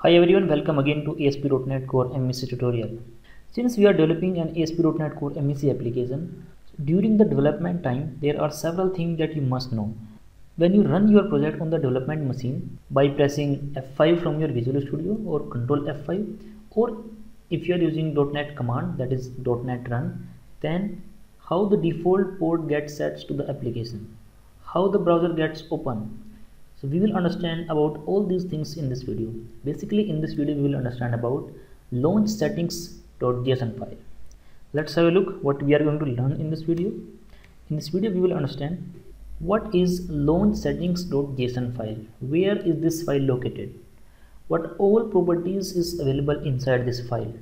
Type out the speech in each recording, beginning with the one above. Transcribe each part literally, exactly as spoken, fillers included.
Hi everyone, welcome again to A S P dot NET Core M V C tutorial. Since we are developing an A S P dot NET Core M V C application, during the development time, there are several things that you must know. When you run your project on the development machine by pressing F five from your Visual Studio or Control F five, or if you are using dot NET command, that is dot NET run, then how the default port gets set to the application, how the browser gets open. So we will understand about all these things in this video. Basically in this video we will understand about launch settings dot J S O N file. Let's have a look what we are going to learn in this video. In this video we will understand what is launch settings dot J S O N file, where is this file located, what all properties is available inside this file,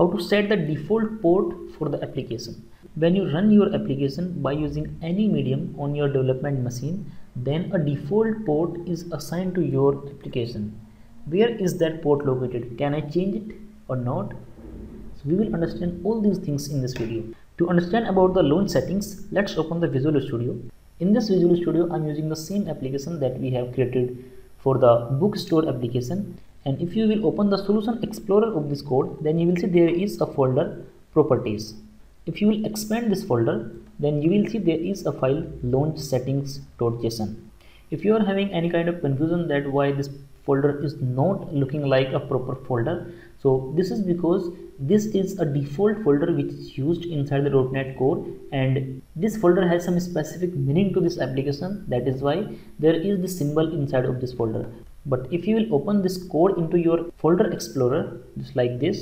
how to set the default port for the application. When you run your application by using any medium on your development machine, then a default port is assigned to your application. Where is that port located? Can I change it or not? So we will understand all these things in this video. To understand about the launch settings, let's open the Visual Studio. In this Visual Studio, I'm using the same application that we have created for the bookstore application. And if you will open the Solution Explorer of this code, then you will see there is a folder properties. If you will expand this folder, then you will see there is a file launch settings dot J S O N. If you are having any kind of confusion that why this folder is not looking like a proper folder, so this is because this is a default folder which is used inside the dot NET Core, and this folder has some specific meaning to this application. That is why there is this symbol inside of this folder. But if you will open this code into your folder explorer just like this,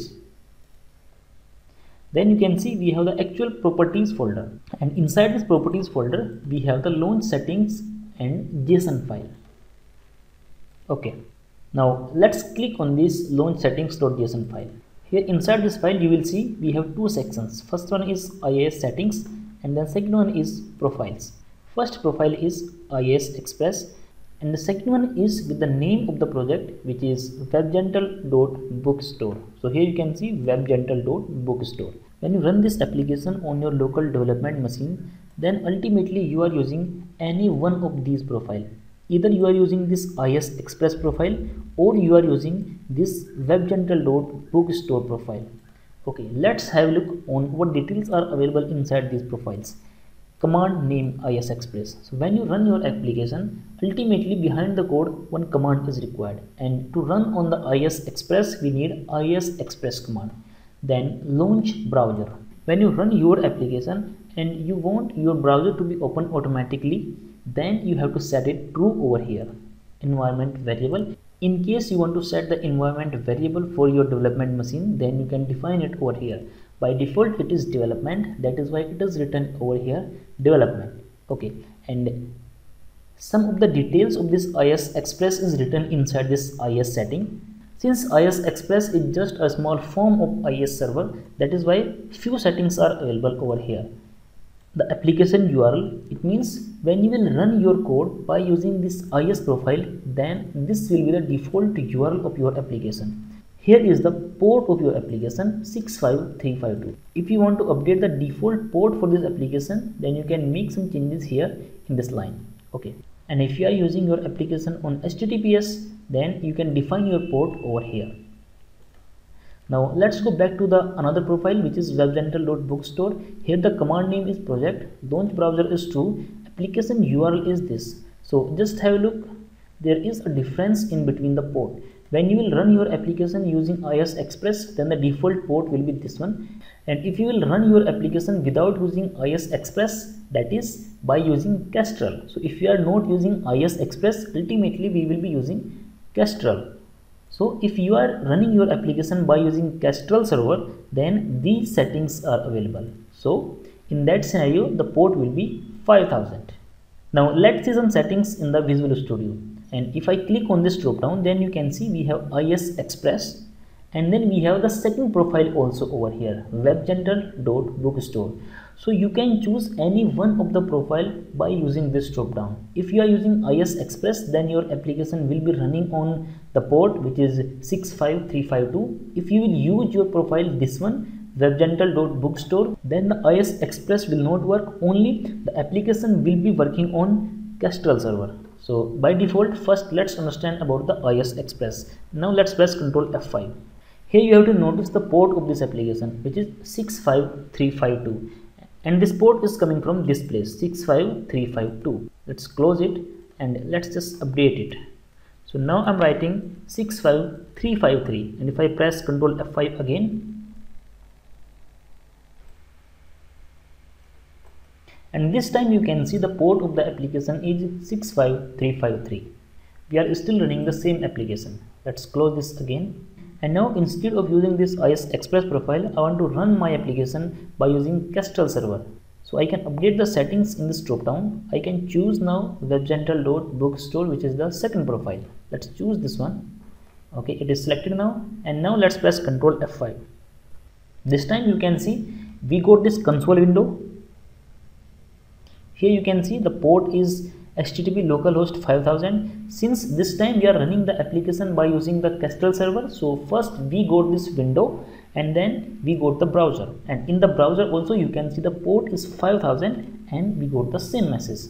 then you can see we have the actual properties folder, and inside this properties folder we have the launch settings and J S O N file. Okay, now let's click on this launch settings dot J S O N file. Here inside this file you will see we have two sections. First one is I I S settings and then second one is profiles. First profile is I I S Express and the second one is with the name of the project, which is webgentle dot bookstore. So here you can see webgentle dot bookstore. When you run this application on your local development machine, then ultimately you are using any one of these profiles. Either you are using this I I S Express profile or you are using this webgentle dot bookstore profile. Okay, let's have a look on what details are available inside these profiles. Command name I I S Express. So when you run your application, ultimately behind the code one command is required, and to run on the I I S Express we need I I S Express command. Then launch browser. When you run your application and you want your browser to be open automatically, then you have to set it true over here. Environment variable. In case you want to set the environment variable for your development machine, then you can define it over here. By default it is development, that is why it is written over here development. Okay, and some of the details of this I I S Express is written inside this I I S setting. Since I I S Express is just a small form of I I S server, that is why few settings are available over here. The application U R L, it means when you will run your code by using this I I S profile, then this will be the default U R L of your application. Here is the port of your application, six five three five two. If you want to update the default port for this application, then you can make some changes here in this line. Okay. And if you are using your application on H T T P S, then you can define your port over here. Now let's go back to the another profile, which is webgentle dot bookstore. Here the command name is project, launch browser is true, application U R L is this. So just have a look. There is a difference in between the port. When you will run your application using I I S Express, then the default port will be this one. And if you will run your application without using I I S Express, that is by using Kestrel. So if you are not using I I S Express, ultimately we will be using Kestrel. So if you are running your application by using Kestrel server, then these settings are available. So in that scenario, the port will be five thousand. Now let's see some settings in the Visual Studio. And if I click on this drop down, then you can see we have I I S Express, and then we have the second profile also over here, webgentle dot bookstore. So you can choose any one of the profile by using this drop down. If you are using I I S Express, then your application will be running on the port which is six five three five two. If you will use your profile this one, webgentle dot bookstore, then the I I S Express will not work, only the application will be working on Kestrel server. So by default, first let's understand about the I I S Express. Now let's press Control F five. Here you have to notice the port of this application, which is six five three five two, and this port is coming from this place, six five three five two. Let's close it and let's just update it. So now I'm writing six five three five three, and if I press Control F five again, and this time you can see the port of the application is six five three five three. We are still running the same application. Let's close this again. And now instead of using this I I S Express profile, I want to run my application by using Kestrel server. So I can update the settings in this drop-down. I can choose now webgentle.bookstore, which is the second profile. Let's choose this one. Okay, it is selected now. And now let's press Control F five. This time you can see we got this console window. Here you can see the port is H T T P localhost five thousand. Since this time we are running the application by using the Kestrel server, so first we got this window and then we got the browser, and in the browser also you can see the port is five thousand and we got the same message.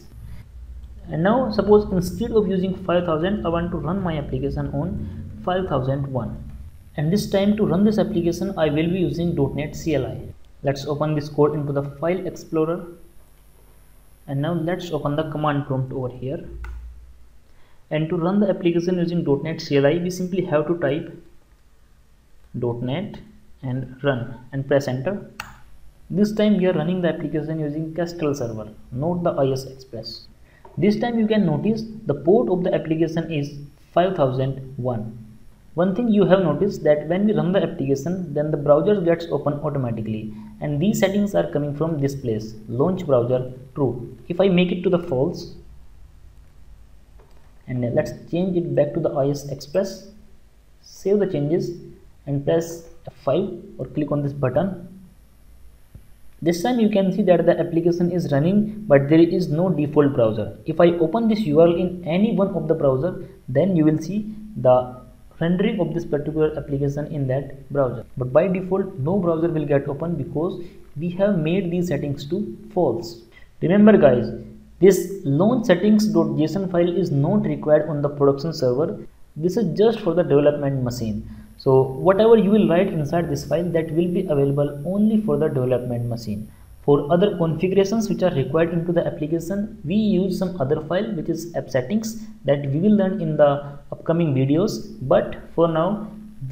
And now suppose instead of using five thousand, I want to run my application on five thousand one, and this time to run this application I will be using dot net C L I. Let's open this code into the file explorer. And now let's open the command prompt over here. And to run the application using dot net C L I, we simply have to type dot net and run and press enter. This time we are running the application using Kestrel server, not the I I S Express. This time you can notice the port of the application is five thousand one. One thing you have noticed that when we run the application, then the browser gets open automatically, and these settings are coming from this place, launch browser true. If I make it to the false, and let's change it back to the I I S Express, save the changes and press F five or click on this button. This time you can see that the application is running, but there is no default browser. If I open this U R L in any one of the browser, then you will see the rendering of this particular application in that browser, but by default no browser will get open because we have made these settings to false. Remember guys, this launch settings dot J S O N file is not required on the production server. This is just for the development machine, so whatever you will write inside this file, that will be available only for the development machine. For other configurations which are required into the application, we use some other file which is app settings, that we will learn in the upcoming videos, but for now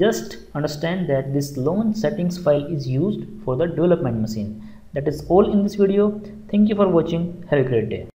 just understand that this launch settings file is used for the development machine. That is all in this video. Thank you for watching. Have a great day.